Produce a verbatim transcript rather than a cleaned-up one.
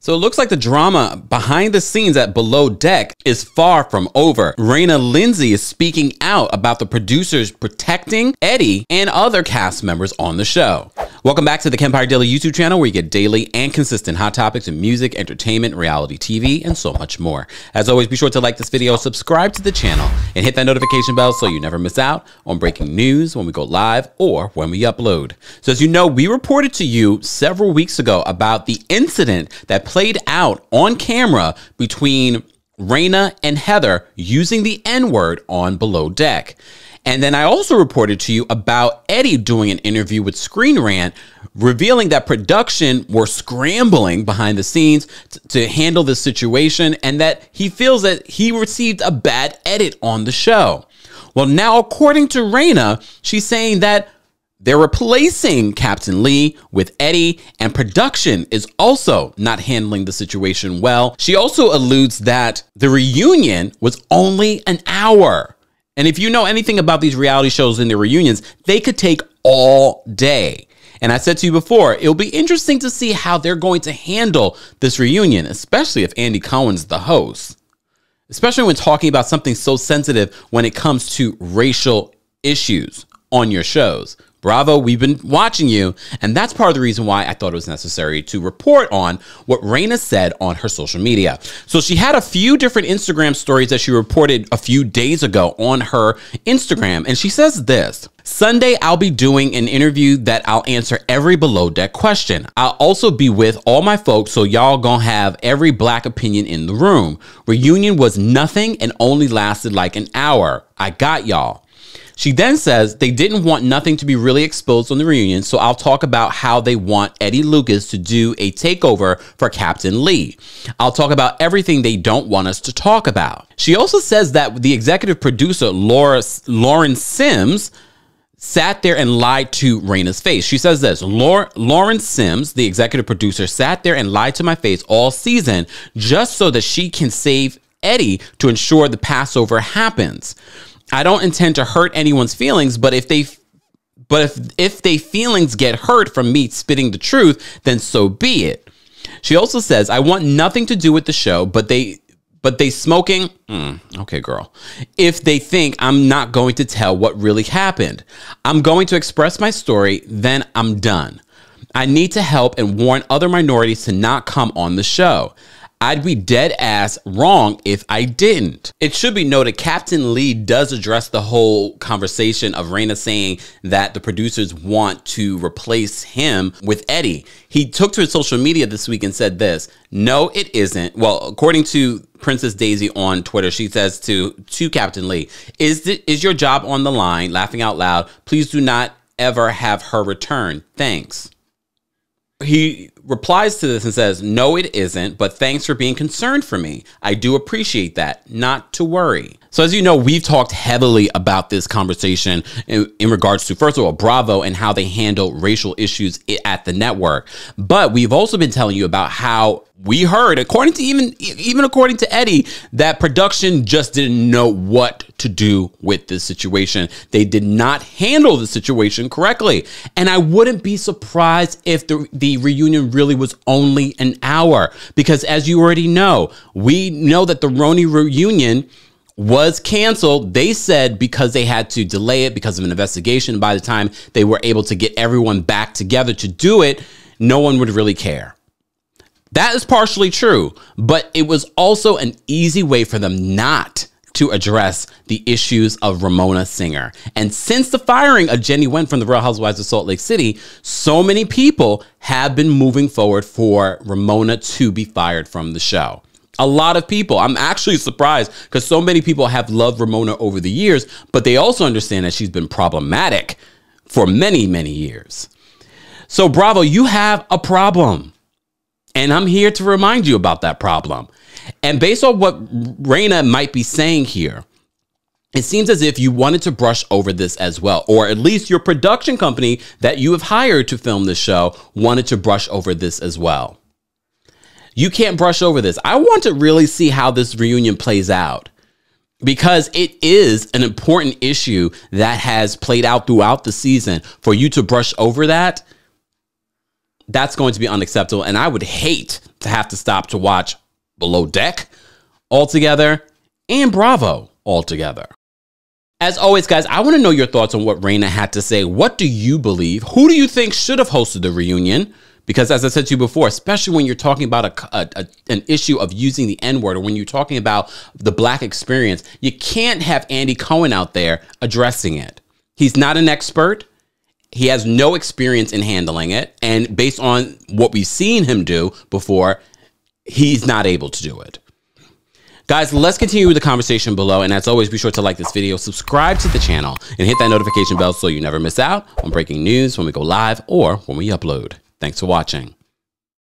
So it looks like the drama behind the scenes at Below Deck is far from over. Rayna Lindsey is speaking out about the producers protecting Eddie and other cast members on the show. Welcome back to the Kempire Daily YouTube channel, where you get daily and consistent hot topics in music, entertainment, reality T V, and so much more. As always, be sure to like this video, subscribe to the channel, and hit that notification bell so you never miss out on breaking news when we go live or when we upload. So as you know, we reported to you several weeks ago about the incident that played out on camera between Rayna and Heather using the N word on Below Deck. And then I also reported to you about Eddie doing an interview with Screen Rant, revealing that production were scrambling behind the scenes to handle this situation, and that he feels that he received a bad edit on the show. Well, now, according to Rayna, she's saying that they're replacing Captain Lee with Eddie, and production is also not handling the situation well. She also alludes that the reunion was only an hour. And if you know anything about these reality shows and their reunions, they could take all day. And I said to you before, it'll be interesting to see how they're going to handle this reunion, especially if Andy Cohen's the host, especially when talking about something so sensitive when it comes to racial issues on your shows. Bravo, we've been watching you, and that's part of the reason why I thought it was necessary to report on what Rayna said on her social media. So she had a few different Instagram stories that she reported a few days ago on her Instagram, and she says this: Sunday, I'll be doing an interview that I'll answer every Below Deck question. I'll also be with all my folks, so y'all gonna have every black opinion in the room. Reunion was nothing and only lasted like an hour. I got y'all. She then says they didn't want nothing to be really exposed on the reunion, so I'll talk about how they want Eddie Lucas to do a takeover for Captain Lee. I'll talk about everything they don't want us to talk about. She also says that the executive producer, Laura, Lauren Sims, sat there and lied to Rayna's face. She says this: Lauren Sims, the executive producer, sat there and lied to my face all season just so that she can save Eddie to ensure the Passover happens. I don't intend to hurt anyone's feelings, but if they but if if they feelings get hurt from me spitting the truth, then so be it. She also says, I want nothing to do with the show, but they but they smoking. Mm, okay, girl. If they think I'm not going to tell what really happened, I'm going to express my story, then I'm done. I need to help and warn other minorities to not come on the show. I'd be dead ass wrong if I didn't. It should be noted, Captain Lee does address the whole conversation of Rayna saying that the producers want to replace him with Eddie. He took to his social media this week and said this: no, it isn't. Well, according to Princess Daisy on Twitter, she says to, to Captain Lee, is, the, is your job on the line? Laughing out loud. Please do not ever have her return. Thanks. He replies to this and says, no, it isn't, but thanks for being concerned for me. I do appreciate that. Not to worry. So as you know, we've talked heavily about this conversation in, in regards to, first of all, Bravo and how they handle racial issues at the network. But we've also been telling you about how we heard, according to even, even according to Eddie, that production just didn't know what to do with this situation. They did not handle the situation correctly. And I wouldn't be surprised if the, the reunion really was only an hour, because as you already know, we know that the Roni reunion was canceled. They said because they had to delay it because of an investigation. By the time they were able to get everyone back together to do it, no one would really care. That is partially true, but it was also an easy way for them not to address the issues of Ramona Singer. And since the firing of Jenny Wynn from the Real Housewives of Salt Lake City, so many people have been moving forward for Ramona to be fired from the show. A lot of people. I'm actually surprised because so many people have loved Ramona over the years, but they also understand that she's been problematic for many, many years. So Bravo, you have a problem. And I'm here to remind you about that problem. And based on what Rayna might be saying here, it seems as if you wanted to brush over this as well, or at least your production company that you have hired to film this show wanted to brush over this as well. You can't brush over this. I want to really see how this reunion plays out, because it is an important issue that has played out throughout the season. For you to brush over that, that's going to be unacceptable. And I would hate to have to stop to watch Below Deck altogether and Bravo altogether. As always, guys, I want to know your thoughts on what Rayna had to say. What do you believe? Who do you think should have hosted the reunion? Because as I said to you before, especially when you're talking about a, a, a, an issue of using the N word, or when you're talking about the black experience, you can't have Andy Cohen out there addressing it. He's not an expert. He has no experience in handling it. And based on what we've seen him do before, he's not able to do it. Guys, let's continue with the conversation below. And as always, be sure to like this video, subscribe to the channel, and hit that notification bell so you never miss out on breaking news when we go live or when we upload. Thanks for watching.